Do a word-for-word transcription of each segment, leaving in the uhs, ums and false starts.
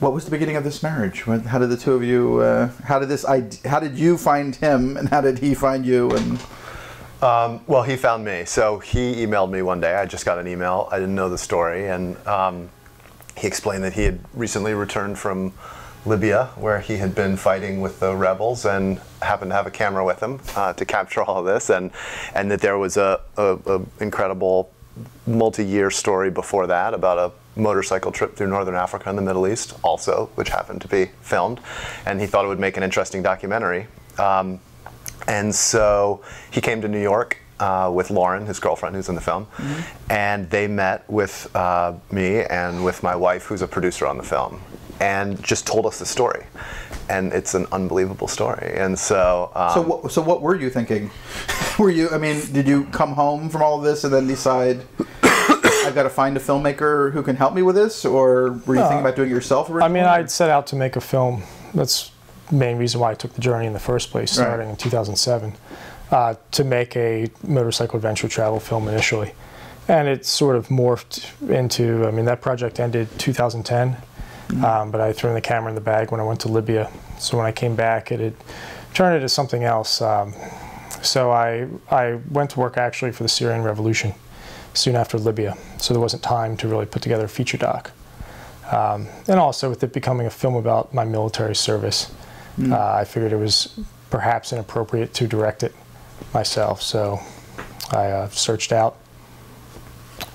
What was the beginning of this marriage? How did the two of you? Uh, how did this? How did you find him, and how did he find you? And um, well, he found me. So he emailed me one day. I just got an email. I didn't know the story, and um, he explained that he had recently returned from Libya, where he had been fighting with the rebels, and happened to have a camera with him uh, to capture all of this, and and that there was a, a, a incredible multi-year story before that about a motorcycle trip through northern Africa and the Middle East also, which happened to be filmed, and he thought it would make an interesting documentary. Um, and so he came to New York uh, with Lauren, his girlfriend, who's in the film, mm-hmm. and they met with uh, me and with my wife, who's a producer on the film, and just told us the story. And it's an unbelievable story. And so... Um, so, what, so what were you thinking? Were you, I mean, did you come home from all of this and then decide, I've got to find a filmmaker who can help me with this? Or were you uh, thinking about doing it yourself? Originally? I mean, I'd set out to make a film. That's the main reason why I took the journey in the first place, starting right. in two thousand seven, uh, to make a motorcycle adventure travel film initially. And it sort of morphed into, I mean, that project ended two thousand ten. Mm-hmm. um, but I threw the camera in the bag when I went to Libya. So when I came back, it had turned into something else. Um, so I, I went to work actually for the Syrian Revolution soon after Libya. So there wasn't time to really put together a feature doc. Um, and also with it becoming a film about my military service, mm-hmm. uh, I figured it was perhaps inappropriate to direct it myself. So I uh, searched out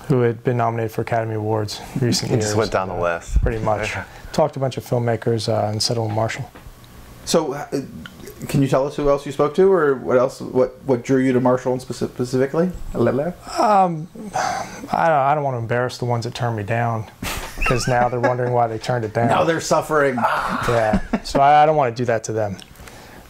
who had been nominated for Academy Awards recently. He just went down the list. Pretty much. Talked to a bunch of filmmakers uh, and settled on Marshall. So, uh, can you tell us who else you spoke to, or what else? What what drew you to Marshall specifically? Um, I don't. I don't want to embarrass the ones that turned me down, because now they're wondering why they turned it down. Now they're suffering. Yeah. So I, I don't want to do that to them.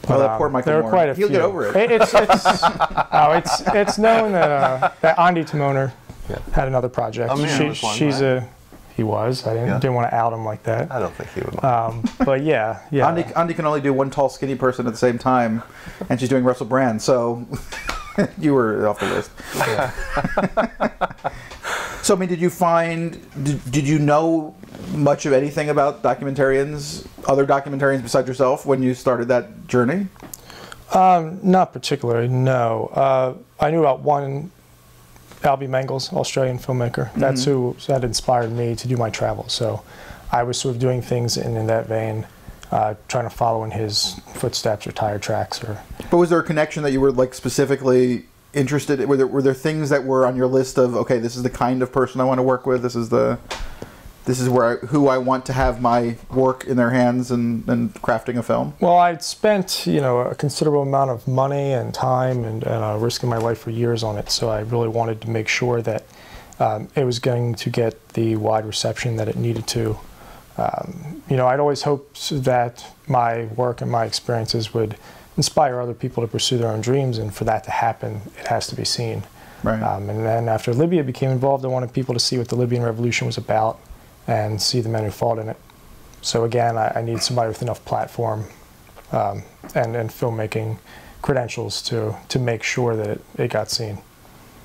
But, oh, that um, poor Michael there Moore. Are quite a He'll few. Get over it. it it's it's, oh, it's it's known that uh, that Andy Timoner. Yeah. Had another project. Oh, man, she, one, she's right? a. He was. I didn't yeah. didn't want to out him like that. I don't think he would. Um, but yeah, yeah. Andy, Andy can only do one tall, skinny person at the same time, and she's doing Russell Brand. So you were off the list. Yeah. So I mean, did you find? Did, did you know much of anything about documentarians, other documentarians besides yourself, when you started that journey? Um, not particularly. No, uh, I knew about one. Alby Mangles, Australian filmmaker. That's mm-hmm. who that inspired me to do my travel. So I was sort of doing things in, in that vein, uh, trying to follow in his footsteps or tire tracks. Or. But was there a connection that you were like specifically interested in? Were there, were there things that were on your list of, okay, this is the kind of person I want to work with, this is the this is where I, who I want to have my work in their hands and, and crafting a film? Well, I'd spent, you know, a considerable amount of money and time and, and uh, risking my life for years on it, so I really wanted to make sure that um, it was going to get the wide reception that it needed to. Um, you know, I'd always hoped that my work and my experiences would inspire other people to pursue their own dreams, and for that to happen, it has to be seen. Right. Um, and then after Libya became involved, I wanted people to see what the Libyan Revolution was about, and see the men who fought in it. So again, I, I need somebody with enough platform um, and, and filmmaking credentials to, to make sure that it, it got seen.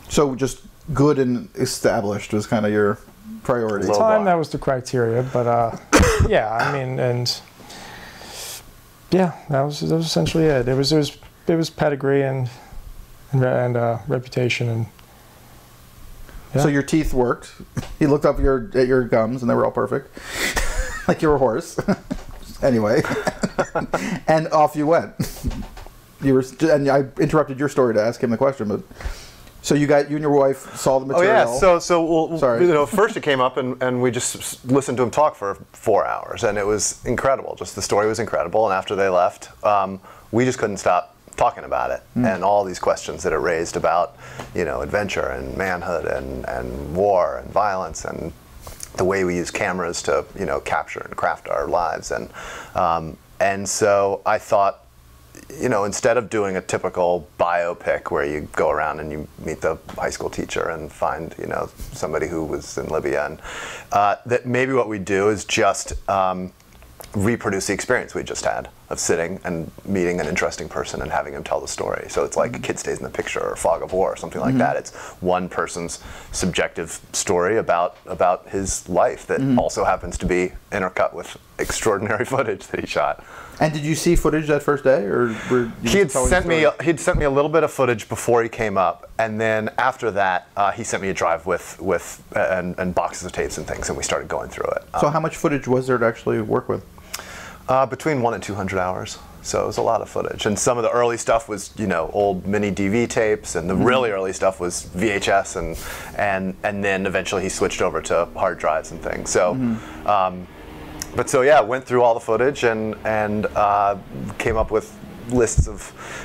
So just good and established was kind of your priority? At the time, that was the criteria, but uh, yeah, I mean, and yeah, that was, that was essentially it. It was, it was, it was pedigree and, and uh, reputation and yeah. So your teeth worked. He looked up your at your gums, and they were all perfect, like you were a horse. Anyway, and off you went. You were, and I interrupted your story to ask him the question, but so you got you and your wife saw the material. Oh yeah. So so well, sorry. You know, first it came up, and and we just listened to him talk for four hours, and it was incredible. Just the story was incredible, and after they left, um, we just couldn't stop talking about it mm. and all these questions that it raised about, you know, adventure and manhood and, and war and violence and the way we use cameras to, you know, capture and craft our lives. And, um, and so I thought, you know, instead of doing a typical biopic where you go around and you meet the high school teacher and find, you know, somebody who was in Libya, and uh, that maybe what we do is just um, reproduce the experience we just had. of sitting and meeting an interesting person and having him tell the story. So it's like mm-hmm. A Kid Stays in the Picture or Fog of War or something like mm-hmm. that. It's one person's subjective story about about his life that mm-hmm. also happens to be intercut with extraordinary footage that he shot. And did you see footage that first day, or were you he had sent me a, he'd sent me a little bit of footage before he came up, and then after that uh, he sent me a drive with with uh, and, and boxes of tapes and things, and we started going through it. Um, so how much footage was there to actually work with? Uh, between one and two hundred hours, so it was a lot of footage. And some of the early stuff was, you know, old mini D V tapes, and the mm-hmm. really early stuff was V H S, and and and then eventually he switched over to hard drives and things. So. Mm-hmm. um, But so yeah, went through all the footage and and uh, came up with lists of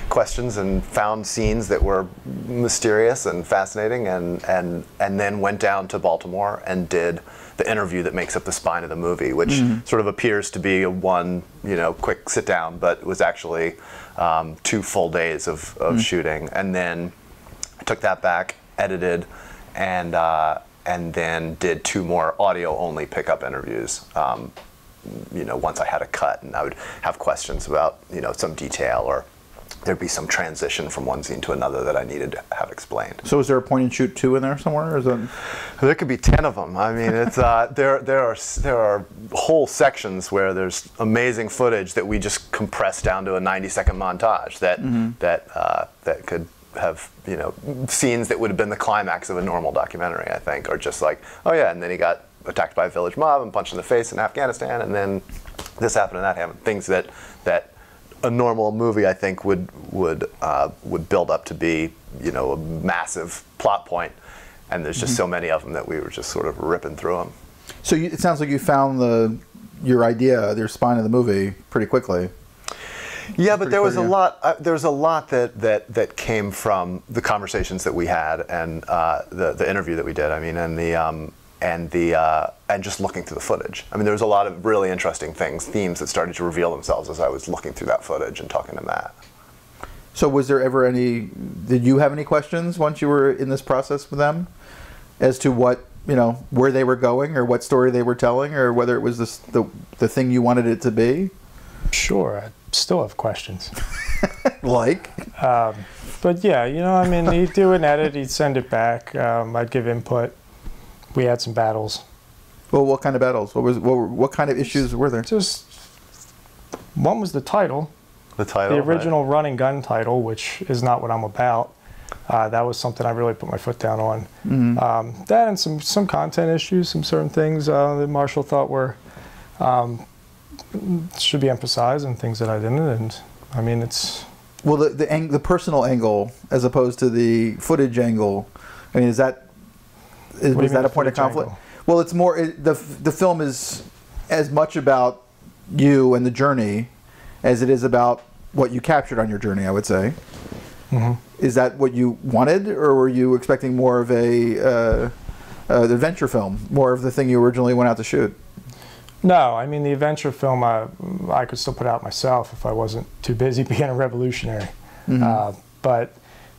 questions and found scenes that were mysterious and fascinating, and and and then went down to Baltimore and did the interview that makes up the spine of the movie, which mm-hmm. sort of appears to be a one you know quick sit down, but was actually um, two full days of of mm-hmm. shooting. And then I took that back, edited, and uh, and then did two more audio only pickup interviews. Um, you know, once I had a cut, and I would have questions about, you know, some detail, or there'd be some transition from one scene to another that I needed to have explained. So is there a Point and Shoot two in there somewhere? Or is that... There could be ten of them. I mean, it's, uh, there, there, are, there are whole sections where there's amazing footage that we just compress down to a ninety second montage that, mm-hmm. that, uh, that could have, you know, scenes that would have been the climax of a normal documentary, I think, or just like, oh yeah, and then he got attacked by a village mob and punched in the face in Afghanistan, and then this happened and that happened. Things that that a normal movie, I think, would would uh, would build up to be, you know, a massive plot point. And there's just mm-hmm. so many of them that we were just sort of ripping through them. So you, it sounds like you found the your idea, their spine of the movie, pretty quickly. Yeah, but there was a lot. Uh, there was a lot that that that came from the conversations that we had, and uh, the the interview that we did. I mean, and the. Um, and the uh, and just looking through the footage. I mean, there was a lot of really interesting things, themes that started to reveal themselves as I was looking through that footage and talking to Matt. So was there ever any, did you have any questions once you were in this process with them as to what, you know, where they were going or what story they were telling, or whether it was this, the, the thing you wanted it to be? Sure, I still have questions. Like? Um, but yeah, you know, I mean, he'd do an edit, he'd send it back, um, I'd give input. We had some battles. Well, what kind of battles? What was what? Were, what kind of issues were there? Just one was the title. The title. The original right. Run and Gun title, which is not what I'm about. Uh, that was something I really put my foot down on. Mm-hmm. um, that and some some content issues, some certain things uh, that Marshall thought were um, should be emphasized, and things that I didn't. And I mean, it's well the the, ang the personal angle as opposed to the footage angle. I mean, is that. Is, was that a point of conflict? Angle? Well, it's more it, the the film is as much about you and the journey as it is about what you captured on your journey. I would say, mm-hmm. Is that what you wanted, or were you expecting more of a uh, uh, adventure film, more of the thing you originally went out to shoot? No, I mean the adventure film I I could still put out myself if I wasn't too busy being a revolutionary. Mm-hmm. uh, but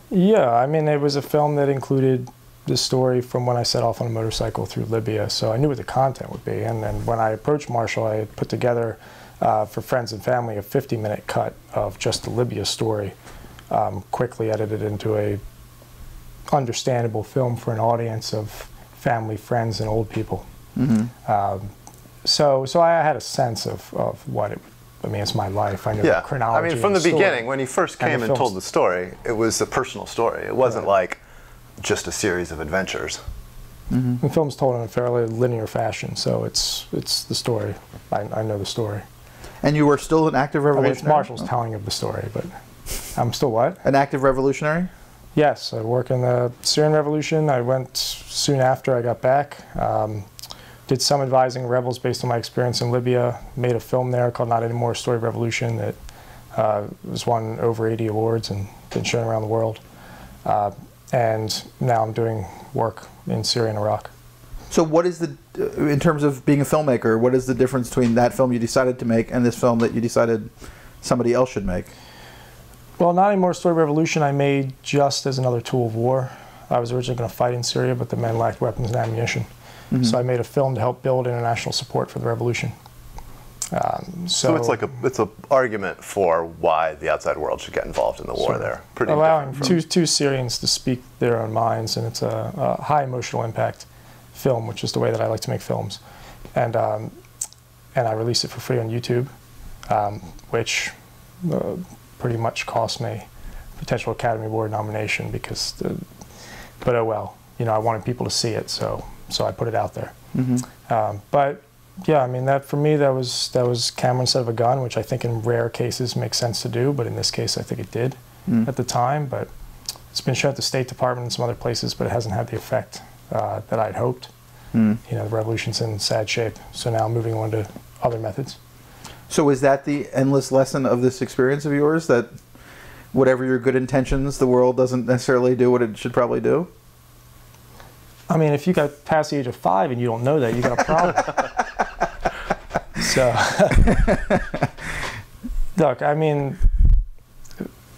yeah, I mean it was a film that included. The story from when I set off on a motorcycle through Libya, so I knew what the content would be. And then when I approached Marshall, I had put together uh, for friends and family a fifty minute cut of just the Libya story, um, quickly edited into a understandable film for an audience of family, friends, and old people. Mm-hmm. um, so, so I had a sense of, of what it would. I mean, it's my life. I know yeah. the chronology. I mean, from the, the beginning, when he first came and, and told the story, it was a personal story. It wasn't right. like. Just a series of adventures. Mm-hmm. The film's told in a fairly linear fashion, so it's it's the story. I, I know the story. And you were still an active revolutionary? I mean, Marshall's oh. telling of the story, but I'm still what? An active revolutionary? Yes, I work in the Syrian Revolution. I went soon after I got back. Um, did some advising rebels based on my experience in Libya. Made a film there called Not Any More Story Revolution that uh, was won over eighty awards and been shown around the world. Uh, And now I'm doing work in Syria and Iraq. So what is the, in terms of being a filmmaker, what is the difference between that film you decided to make and this film that you decided somebody else should make? Well, Not Any More Story Revolution I made just as another tool of war. I was originally going to fight in Syria, but the men lacked weapons and ammunition. Mm-hmm. So I made a film to help build international support for the revolution. Um, so, so it's like a it's an argument for why the outside world should get involved in the war. So there, pretty allowing from two two Syrians to speak their own minds, and it's a, a high emotional impact film, which is the way that I like to make films, and um, and I release it for free on YouTube, um, which uh, pretty much cost me a potential Academy Award nomination because, the, but oh well, you know, I wanted people to see it, so so I put it out there, mm-hmm. um, but. Yeah, I mean, that for me, that was that was camera instead of a gun, which I think in rare cases makes sense to do, but in this case, I think it did mm. at the time. But it's been shown at the State Department and some other places, but it hasn't had the effect uh, that I'd hoped. Mm. You know, the revolution's in sad shape, so now moving on to other methods. So is that the endless lesson of this experience of yours, that whatever your good intentions, the world doesn't necessarily do what it should probably do? I mean, if you got past the age of five and you don't know that, you got a problem. So, look, I mean,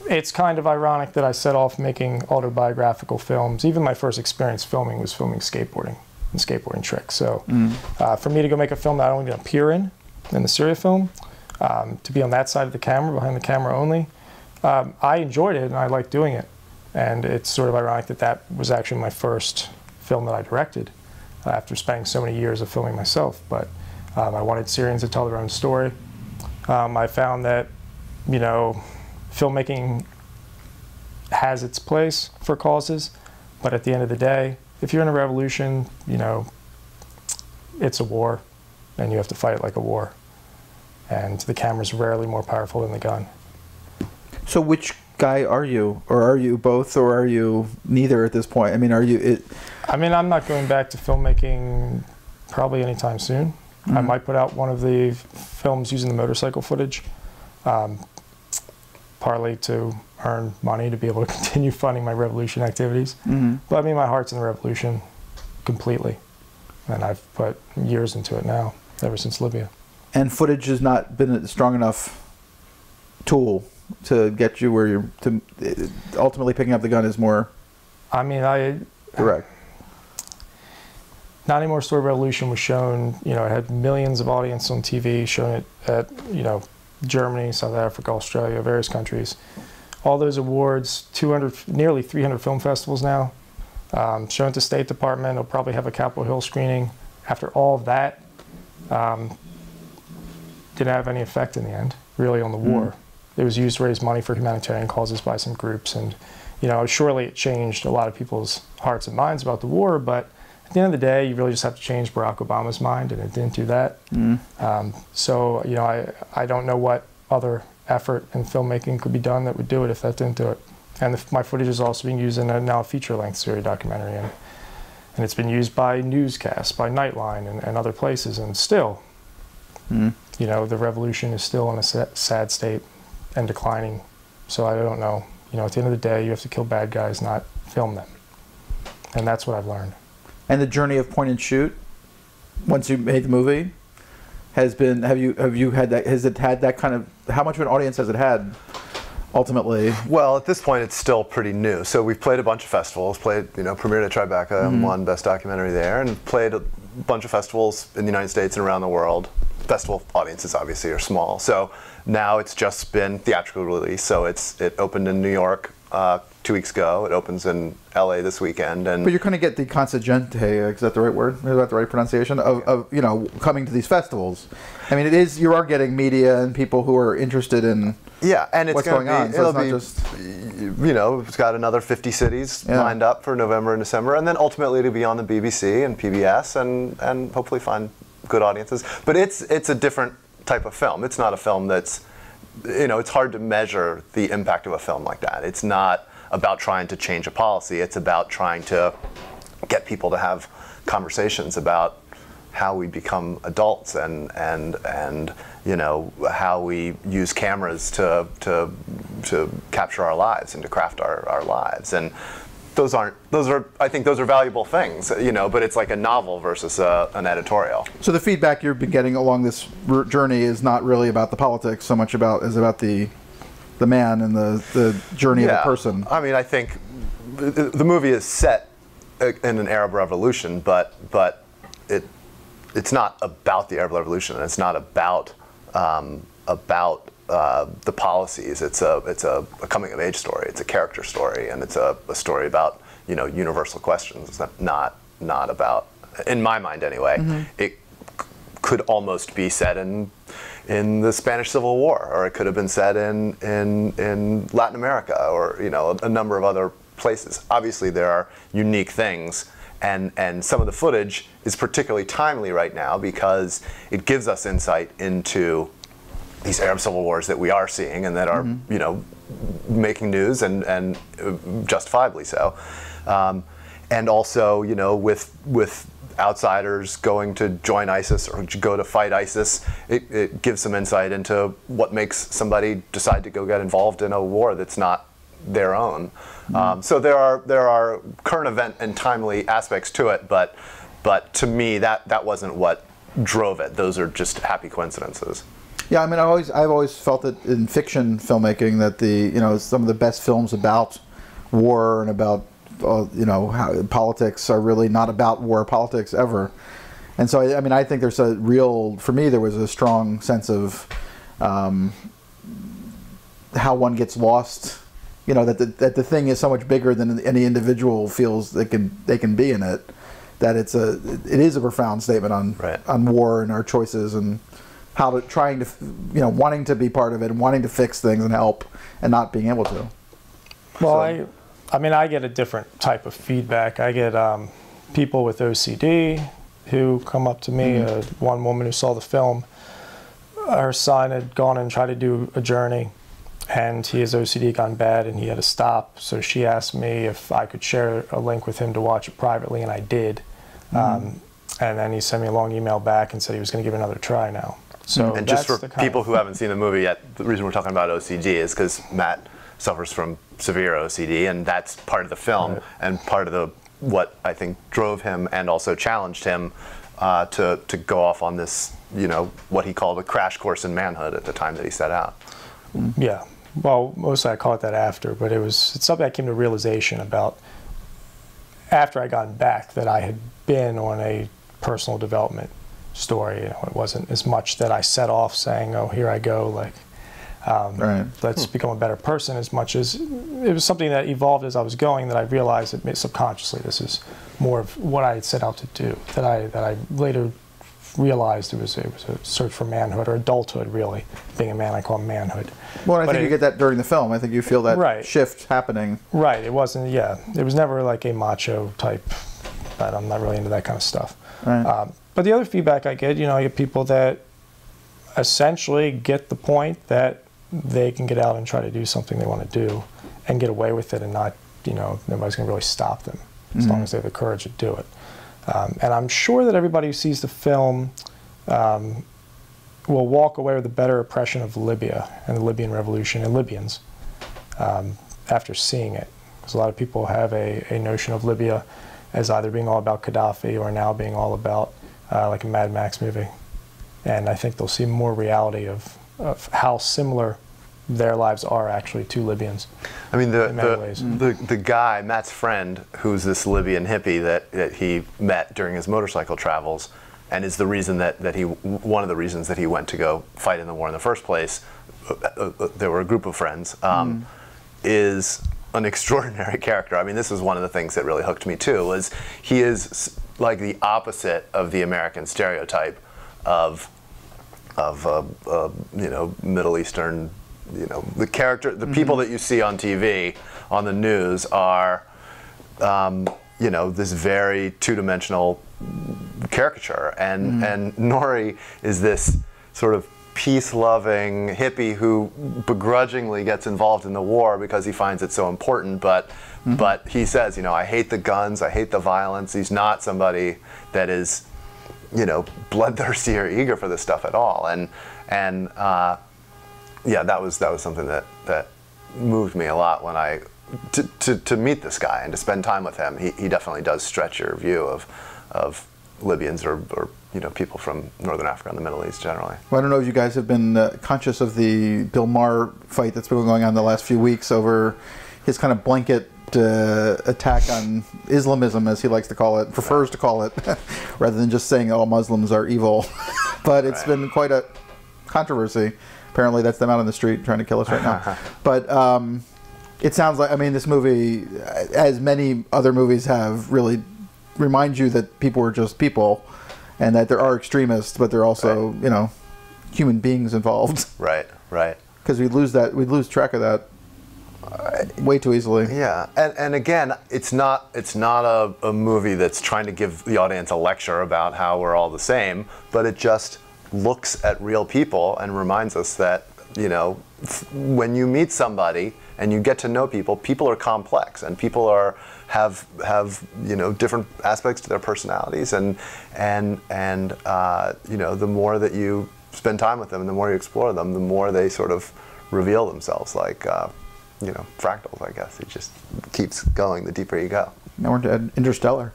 it's kind of ironic that I set off making autobiographical films. Even my first experience filming was filming skateboarding and skateboarding tricks. So mm. uh, for me to go make a film that I only going to appear in, in the Syria film, um, to be on that side of the camera, behind the camera only, um, I enjoyed it and I liked doing it. And it's sort of ironic that that was actually my first film that I directed uh, after spending so many years of filming myself. But. Um, I wanted Syrians to tell their own story. Um, I found that, you know, filmmaking has its place for causes, but at the end of the day, if you're in a revolution, you know, it's a war, and you have to fight it like a war. And the camera's rarely more powerful than the gun. So which guy are you? Or are you both, or are you neither at this point? I mean, are you... It I mean, I'm not going back to filmmaking probably anytime soon. Mm-hmm. I might put out one of the films using the motorcycle footage, um, partly to earn money to be able to continue funding my revolution activities. Mm-hmm. But I mean, my heart's in the revolution completely, and I've put years into it now, ever since Libya. And footage has not been a strong enough tool to get you where you're, to, ultimately picking up the gun is more I mean, I... direct. Not Any More Story Revolution was shown, you know, it had millions of audience on T V, shown it at, you know, Germany, South Africa, Australia, various countries. All those awards, two hundred, nearly three hundred film festivals now, um, shown at the State Department. It'll probably have a Capitol Hill screening. After all of that, um, didn't have any effect in the end, really, on the mm. war. It was used to raise money for humanitarian causes by some groups, and, you know, surely it changed a lot of people's hearts and minds about the war, but at the end of the day, you really just have to change Barack Obama's mind, and it didn't do that. Mm. Um, so, you know, I, I don't know what other effort in filmmaking could be done that would do it if that didn't do it. And the, my footage is also being used in a now feature-length Syria documentary, and, and it's been used by newscasts, by Nightline, and, and other places, and still, mm. you know, the revolution is still in a sad state and declining. So I don't know. You know, at the end of the day, you have to kill bad guys, not film them. And that's what I've learned. And the journey of Point and Shoot, once you made the movie, has been, have you, have you had that, has it had that kind of, how much of an audience has it had, ultimately? Well, at this point, it's still pretty new. So we've played a bunch of festivals, played, you know, premiered at Tribeca, mm-hmm. and won Best Documentary there, and played a bunch of festivals in the United States and around the world. Festival audiences, obviously, are small. So now it's just been theatrical release. So it's, it opened in New York Uh, two weeks ago. It opens in L A this weekend. And but you're going to get the consagente, is that the right word? Is that the right pronunciation? Of, of, you know, coming to these festivals. I mean, it is, you are getting media and people who are interested in yeah, and it's what's going be, on. So it'll it's not be, just... You know, it's got another fifty cities yeah. lined up for November and December, and then ultimately it'll be on the B B C and P B S and, and hopefully find good audiences. But it's, it's a different type of film. It's not a film that's, you know, it's hard to measure the impact of a film like that. It's not about trying to change a policy. It's about trying to get people to have conversations about how we become adults and, and, and you know, how we use cameras to, to, to capture our lives and to craft our, our lives. And those aren't, those are, I think those are valuable things, you know, but it's like a novel versus a, an editorial. So the feedback you've been getting along this journey is not really about the politics so much about, is about the, the man and the, the journey yeah. of the person. I mean, I think the, the movie is set in an Arab revolution, but, but it, it's not about the Arab revolution, and it's not about um, about uh, the policies. It's a it's a, a coming of age story. It's a character story, and it's a, a story about you know universal questions. It's not not, not about, in my mind anyway. Mm-hmm. It could almost be set in in the Spanish Civil War, or it could have been set in in in Latin America, or you know a, a number of other places. Obviously, there are unique things. And, and some of the footage is particularly timely right now because it gives us insight into these Arab civil wars that we are seeing and that are, mm-hmm. you know, making news, and, and justifiably so. Um, and also, you know, with, with outsiders going to join ISIS or to go to fight ISIS, it, it gives some insight into what makes somebody decide to go get involved in a war that's not their own. Mm-hmm. um, so there are there are current event and timely aspects to it, but but to me that that wasn't what drove it. Those are just happy coincidences. Yeah, I mean, I always I've always felt that in fiction filmmaking that the you know some of the best films about war and about uh, you know how politics are really not about war or politics ever. And so I, I mean I think there's a real for me there was a strong sense of um, how one gets lost. You know, that the, that the thing is so much bigger than any individual feels they can they can be in it, that it's a it is a profound statement on right. on war and our choices and how to trying to you know wanting to be part of it and wanting to fix things and help and not being able to. Well, so. I I mean I get a different type of feedback. I get um, people with O C D who come up to me. Mm-hmm. uh, one woman who saw the film, her son had gone and tried to do a journey. And his O C D gone bad, and he had to stop. So she asked me if I could share a link with him to watch it privately, and I did. Mm-hmm. um, and then he sent me a long email back and said he was going to give it another try now. So and that's just for people who haven't seen the movie yet, the reason we're talking about O C D is because Matt suffers from severe O C D, and that's part of the film right. and part of the what I think drove him and also challenged him uh, to to go off on this, you know, what he called a crash course in manhood at the time that he set out. Mm-hmm. Yeah. Well, mostly I caught that after, but it was it's something I came to realization about after I got back that I had been on a personal development story. You know, it wasn't as much that I set off saying, "Oh, here I go," like um, right. let's hmm. become a better person. As much as it was something that evolved as I was going, that I realized that subconsciously this is more of what I had set out to do. That I that I later realized it was, it was a search for manhood or adulthood, really. Being a man, I call manhood. Well, I but think it, you get that during the film. I think you feel that right. shift happening. Right. It wasn't, yeah. It was never like a macho type, but I'm not really into that kind of stuff. Right. Um, but the other feedback I get, you know, I get people that essentially get the point that they can get out and try to do something they want to do and get away with it and not, you know, nobody's going to really stop them as mm-hmm. long as they have the courage to do it. Um, and I'm sure that everybody who sees the film um, will walk away with a better impression of Libya and the Libyan revolution and Libyans um, after seeing it. Because a lot of people have a, a notion of Libya as either being all about Gaddafi or now being all about uh, like a Mad Max movie. And I think they'll see more reality of, of how similar their lives are actually to Libyans. I mean, the the, the the guy, Matt's friend, who's this Libyan hippie that, that he met during his motorcycle travels, and is the reason that, that he, one of the reasons that he went to go fight in the war in the first place, uh, uh, uh, there were a group of friends, um, mm. is an extraordinary character. I mean, this is one of the things that really hooked me too, was he is like the opposite of the American stereotype of, of uh, uh, you know, Middle Eastern, you know, the character, the mm-hmm. people that you see on T V, on the news, are, um, you know, this very two-dimensional caricature. And mm-hmm. and Nori is this sort of peace-loving hippie who begrudgingly gets involved in the war because he finds it so important. But mm-hmm. but he says, you know, I hate the guns, I hate the violence. He's not somebody that is, you know, bloodthirsty or eager for this stuff at all. And and. Uh, Yeah, that was that was something that that moved me a lot when I to to, to meet this guy and to spend time with him. He, he definitely does stretch your view of of Libyans or, or you know people from Northern Africa and the Middle East generally. Well, I don't know if you guys have been uh, conscious of the Bill Maher fight that's been going on the last few weeks over his kind of blanket uh, attack on Islamism, as he likes to call it, prefers right. to call it, rather than just saying all Muslims are evil. But it's right. been quite a controversy. Apparently that's them out on the street trying to kill us right now. But um, it sounds like, I mean, this movie, as many other movies have, really reminds you that people are just people and that there are extremists, but there are also, right. you know, human beings involved. Right, right. Because we lose that, we lose track of that way too easily. Yeah, and and again, it's not it's not a, a movie that's trying to give the audience a lecture about how we're all the same, but it just looks at real people and reminds us that, you know, when you meet somebody and you get to know people, people are complex and people are have have you know different aspects to their personalities, and and and uh, you know, the more that you spend time with them and the more you explore them, the more they sort of reveal themselves, like. Uh, you know, fractals, I guess. It just keeps going the deeper you go. Now we're at Interstellar.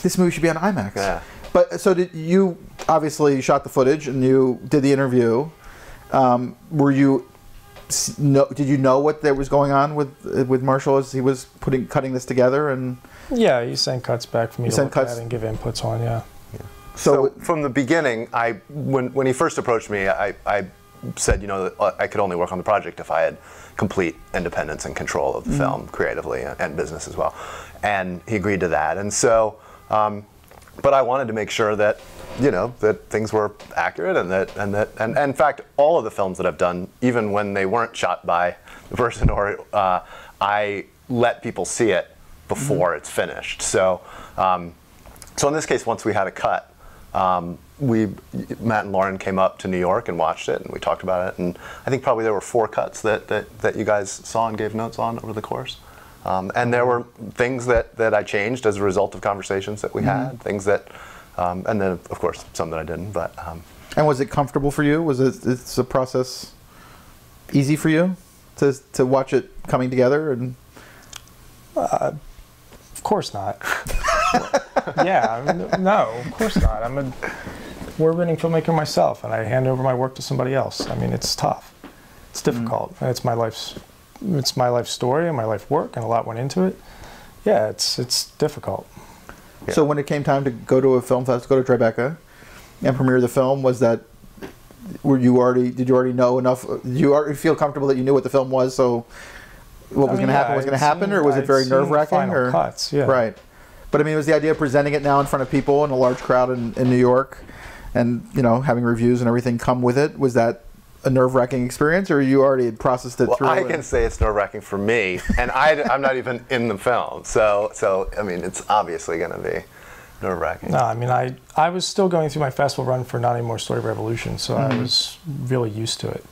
This movie should be on IMAX. Yeah. But so did you obviously shot the footage and you did the interview. Um, were you, no, did you know what there was going on with with Marshall as he was putting cutting this together? And yeah, he sent cuts back for me to look at and give inputs on, yeah. yeah. So, so from the beginning, I when, when he first approached me, I, I said, you know, I could only work on the project if I had complete independence and control of the mm-hmm. film creatively and, and business as well. And he agreed to that. And so, um, but I wanted to make sure that, you know, that things were accurate and that, and that, and, and in fact, all of the films that I've done, even when they weren't shot by the person, or uh, I let people see it before mm-hmm. it's finished. So, um, so in this case, once we had a cut, um, we, Matt and Lauren came up to New York and watched it, and we talked about it. And I think probably there were four cuts that, that, that you guys saw and gave notes on over the course. Um, and there were things that, that I changed as a result of conversations that we mm-hmm. had, things that, um, and then of course some that I didn't. But um, and was it comfortable for you? Was it it's a process easy for you to to watch it coming together? And uh, of course not. Yeah, I mean, no, of course not. I'm a award-winning filmmaker myself, and I hand over my work to somebody else. I mean, it's tough. It's difficult. Mm. And it's my life's, it's my life story and my life work, and a lot went into it. Yeah, it's it's difficult. Yeah. So when it came time to go to a film fest, go to Tribeca, and premiere the film, was that? Were you already? Did you already know enough? Did you already feel comfortable that you knew what the film was? So what I was going to happen was going to happen, or was it very nerve-wracking? Or cuts, yeah, right. But I mean, it was the idea of presenting it now in front of people in a large crowd in, in New York, and you know, having reviews and everything come with it. Was that a nerve-wracking experience, or you already had processed it well, through? Well, I can say it's nerve-wracking for me, and I, I'm not even in the film, so so I mean, it's obviously going to be nerve-wracking. No, I mean, I I was still going through my festival run for Not Any More Story Revolution, so mm-hmm. I was really used to it.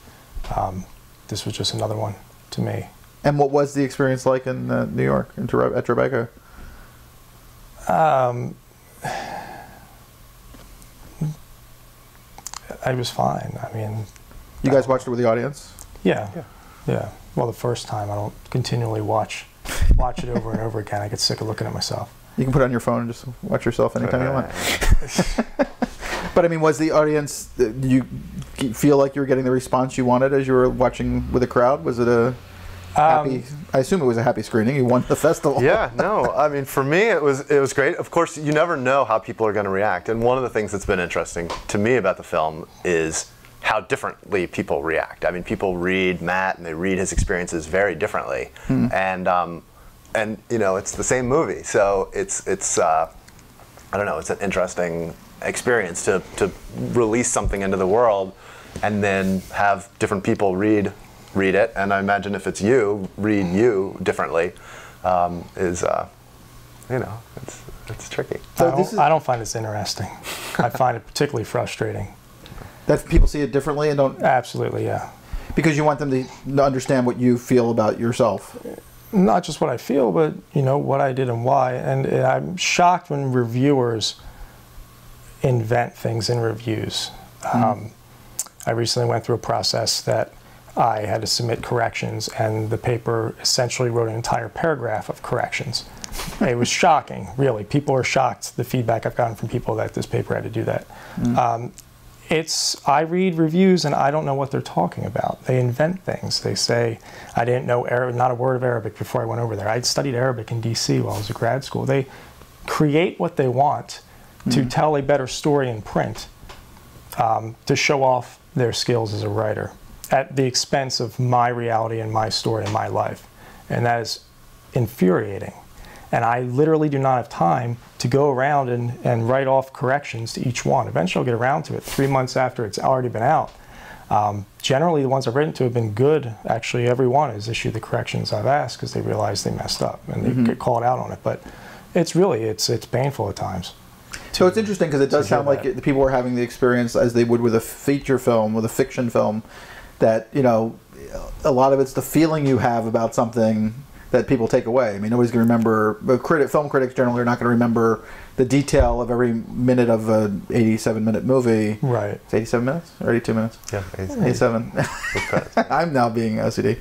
Um, this was just another one to me. And what was the experience like in uh, New York, in, at Tribeca? Um, I was fine. I mean, you guys watched it with the audience? Yeah, yeah, yeah. Well, the first time, I don't continually watch watch it over and over again. I get sick of looking at myself. You can put it on your phone and just watch yourself anytime you want. But I mean, was the audience? Did you feel like you were getting the response you wanted as you were watching with a crowd? Was it a happy, I assume it was a happy screening. You won the festival. Yeah, no. I mean, for me, it was it was great. Of course, you never know how people are going to react. And one of the things that's been interesting to me about the film is how differently people react. I mean, people read Matt and they read his experiences very differently. Hmm. And um, and you know, it's the same movie, so it's it's uh, I don't know. It's an interesting experience to to release something into the world, and then have different people read. read it, and I imagine if it's you, read you differently, um, is, uh, you know, it's, it's tricky. So I, don't, this is I don't find this interesting. I find it particularly frustrating. That people see it differently and don't... Absolutely, yeah. Because you want them to understand what you feel about yourself. Not just what I feel, but, you know, what I did and why. And, and I'm shocked when reviewers invent things in reviews. Mm. Um, I recently went through a process that I had to submit corrections, and the paper essentially wrote an entire paragraph of corrections. It was shocking, really. People are shocked, the feedback I've gotten from people, that this paper had to do that. Mm. Um, it's, I read reviews and I don't know what they're talking about. They invent things. They say, I didn't know Arab, not a word of Arabic before I went over there. I'd studied Arabic in D C while I was in grad school. They create what they want mm. to tell a better story in print. um, to show off their skills as a writer at the expense of my reality and my story and my life. And that is infuriating. And I literally do not have time to go around and, and write off corrections to each one. Eventually I'll get around to it three months after it's already been out. Um, generally, the ones I've written to have been good. Actually, every one has issued the corrections I've asked because they realize they messed up and they mm-hmm. get called out on it. But it's really, it's, it's painful at times. So it's interesting because it does sound like it, the people are having the experience as they would with a feature film, with a fiction film, that, you know, a lot of it's the feeling you have about something that people take away. I mean, nobody's going to remember, but critic, film critics generally are not going to remember the detail of every minute of an eighty-seven minute movie. Right. It's eighty-seven minutes or eighty-two minutes? Yeah, eighty-seven. eighty-seven. I'm now being O C D.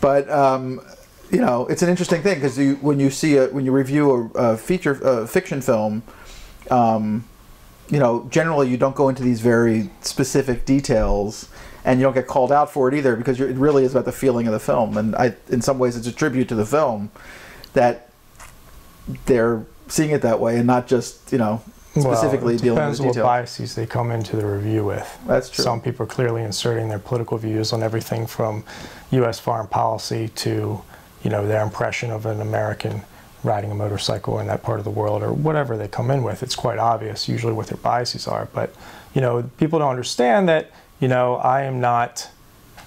But, um, you know, it's an interesting thing because you, when you see, a, when you review a, a feature, a fiction film, um, you know, generally you don't go into these very specific details. And you don't get called out for it either because you're, it really is about the feeling of the film. And I, in some ways, it's a tribute to the film that they're seeing it that way and not just, you know, specifically well, dealing with the detail. It depends what biases they come into the review with. That's true. Some people are clearly inserting their political views on everything from U S foreign policy to, you know, their impression of an American riding a motorcycle in that part of the world or whatever they come in with. It's quite obvious usually what their biases are. But, you know, people don't understand that. You know, I am not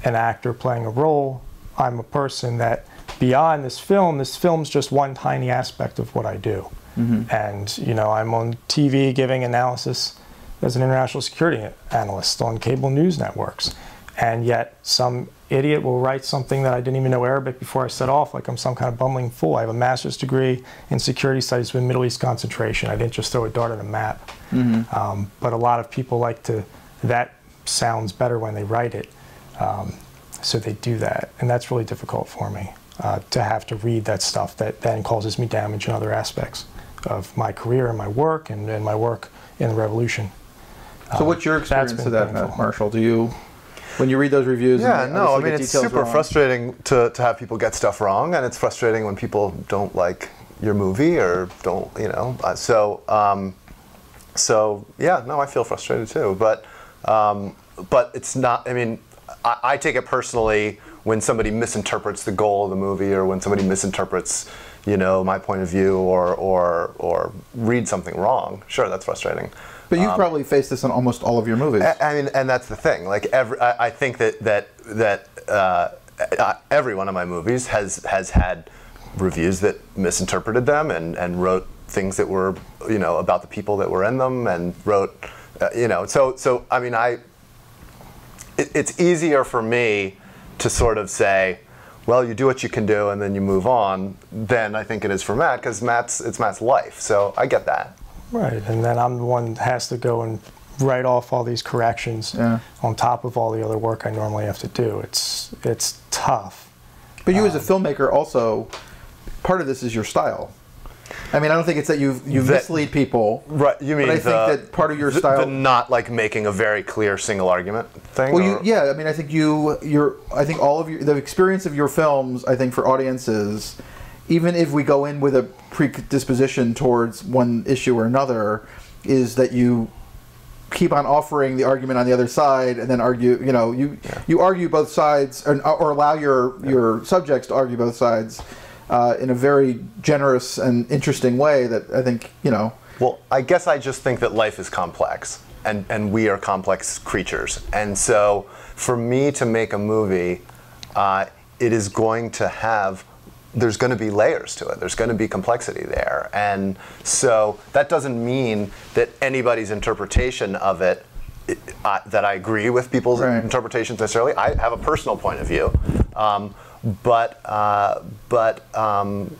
an actor playing a role. I'm a person that beyond this film, this film's just one tiny aspect of what I do. Mm-hmm. And, you know, I'm on T V giving analysis as an international security analyst on cable news networks. And yet some idiot will write something that I didn't even know Arabic before I set off, like I'm some kind of bumbling fool. I have a master's degree in security studies with Middle East concentration. I didn't just throw a dart at a map. Mm-hmm. um, but a lot of people like to, that sounds better when they write it, um, so they do that, and that's really difficult for me uh, to have to read that stuff that then causes me damage in other aspects of my career and my work and, and my work in the revolution. So um, what's your experience of that, Matt, Marshall? Do you, when you read those reviews? Yeah, and no, I mean, it's super frustrating to, to have people get stuff wrong, and it's frustrating when people don't like your movie or don't, you know, uh, so, um, so yeah, no, I feel frustrated too, but Um, but it's not, I mean, I, I take it personally when somebody misinterprets the goal of the movie or when somebody misinterprets, you know, my point of view or, or, or read something wrong. Sure, that's frustrating. But you've um, probably faced this in almost all of your movies. I, I mean, and that's the thing. Like, every, I, I think that, that, that uh, every one of my movies has, has had reviews that misinterpreted them and, and wrote things that were, you know, about the people that were in them and wrote... Uh, you know, so so I mean, I. It, it's easier for me to sort of say, well, you do what you can do, and then you move on. Than I think it is for Matt, because Matt's it's Matt's life, so I get that. Right, and then I'm the one that has to go and write off all these corrections yeah. on top of all the other work I normally have to do. It's it's tough. But you, um, as a filmmaker, also part of this is your style. I mean, I don't think it's that you you mislead people. Right, you mean but I the, think that part of your style... The, the not, like, making a very clear single argument thing? Well, you, yeah, I mean, I think you, you're, I think all of your, the experience of your films, I think for audiences, even if we go in with a predisposition towards one issue or another, is that you keep on offering the argument on the other side and then argue, you know, you, yeah. you argue both sides, or, or allow your, yeah. your subjects to argue both sides. Uh, in a very generous and interesting way that I think, you know... Well, I guess I just think that life is complex, and, and we are complex creatures. And so for me to make a movie, uh, it is going to have... There's going to be layers to it. There's going to be complexity there. And so that doesn't mean that anybody's interpretation of it, it uh, that I agree with people's right. interpretations necessarily. I have a personal point of view. Um, But, uh, but um,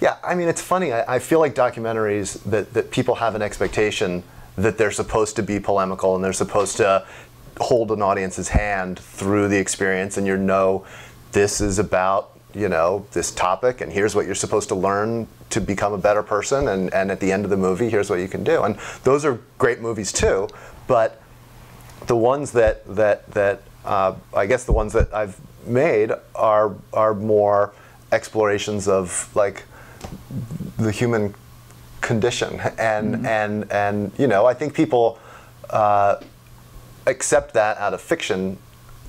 yeah, I mean, it's funny. I, I feel like documentaries, that, that people have an expectation that they're supposed to be polemical and they're supposed to hold an audience's hand through the experience, and you know, this is about, you know, this topic, and here's what you're supposed to learn to become a better person, and, and at the end of the movie, here's what you can do. And those are great movies too, but the ones that, that, that uh, I guess the ones that I've made are are more explorations of like the human condition, and mm-hmm. and and you know, I think people uh, accept that out of fiction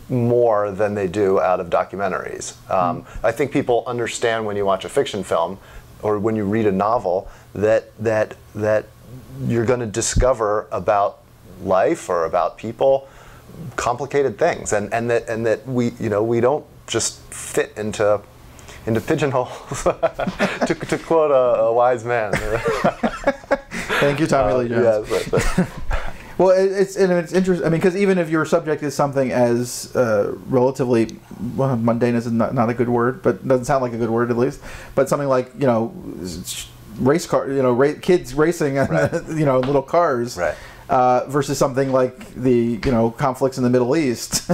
more than they do out of documentaries. Um, mm. I think people understand when you watch a fiction film or when you read a novel that that that you're going to discover about life or about people complicated things, and and that and that we you know we don't just fit into into pigeonholes. to, to quote a, a wise man. Thank you, Tommy Lee Jones. Yeah, but, but. Well, it's and it's interesting. I mean, because even if your subject is something as uh, relatively well, mundane is not, not a good word, but doesn't sound like a good word at least. But something like you know, race car, you know, ra kids racing, on right. the, you know, little cars, right. uh, versus something like the you know conflicts in the Middle East.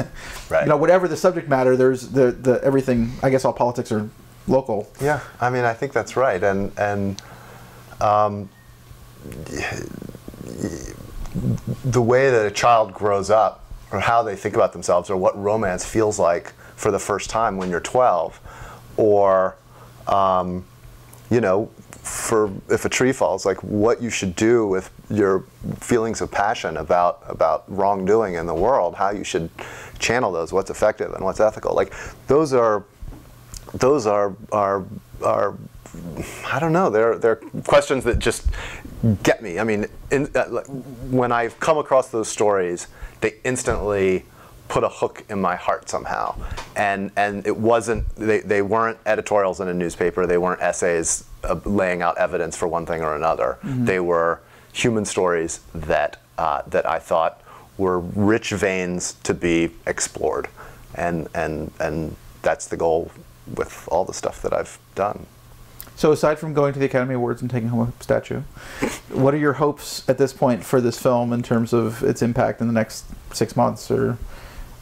Right. You know, whatever the subject matter, there's the the everything. I guess all politics are local. Yeah, I mean, I think that's right, and and. Um, the way that a child grows up, or how they think about themselves, or what romance feels like for the first time when you're twelve, or um, you know, for if a tree falls, like what you should do with your feelings of passion about about wrongdoing in the world, how you should channel those, what's effective and what's ethical. Like those are those are are are. I don't know. They're they're questions that just get me. I mean, in, uh, when I've come across those stories, they instantly put a hook in my heart somehow. And and it wasn't they they weren't editorials in a newspaper. They weren't essays uh, laying out evidence for one thing or another. Mm-hmm. They were human stories that uh, that I thought were rich veins to be explored. And and and that's the goal with all the stuff that I've done. So aside from going to the Academy Awards and taking home a statue, what are your hopes at this point for this film in terms of its impact in the next six months? Or,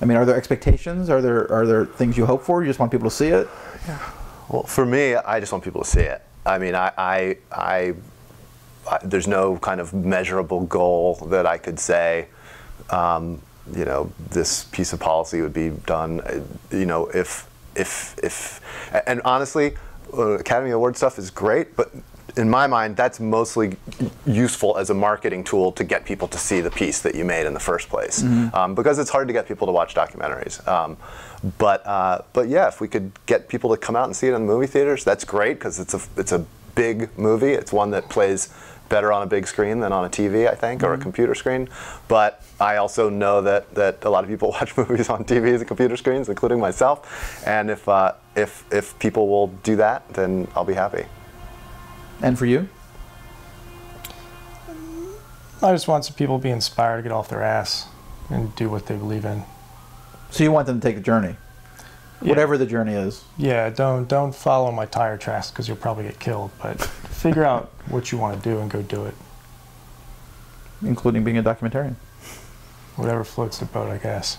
I mean, are there expectations? Are there are there things you hope for? You just want people to see it? Yeah. Well, for me, I just want people to see it. I mean, I, I, I, I there's no kind of measurable goal that I could say, um, you know, this piece of policy would be done. You know, if if if, and honestly. Academy Award stuff is great, but in my mind, that's mostly useful as a marketing tool to get people to see the piece that you made in the first place, mm-hmm. um, because it's hard to get people to watch documentaries. Um, but uh, but yeah, if we could get people to come out and see it in the movie theaters, that's great because it's a it's a big movie. It's one that plays better on a big screen than on a T V, I think, mm-hmm. or a computer screen. But I also know that that a lot of people watch movies on T Vs and computer screens, including myself. And if uh, If, if people will do that, then I'll be happy. And for you? I just want some people to be inspired to get off their ass and do what they believe in. So you want them to take a journey? Yeah. Whatever the journey is. Yeah, don't, don't follow my tire tracks because you'll probably get killed, but figure out what you want to do and go do it. Including being a documentarian. Whatever floats the boat, I guess.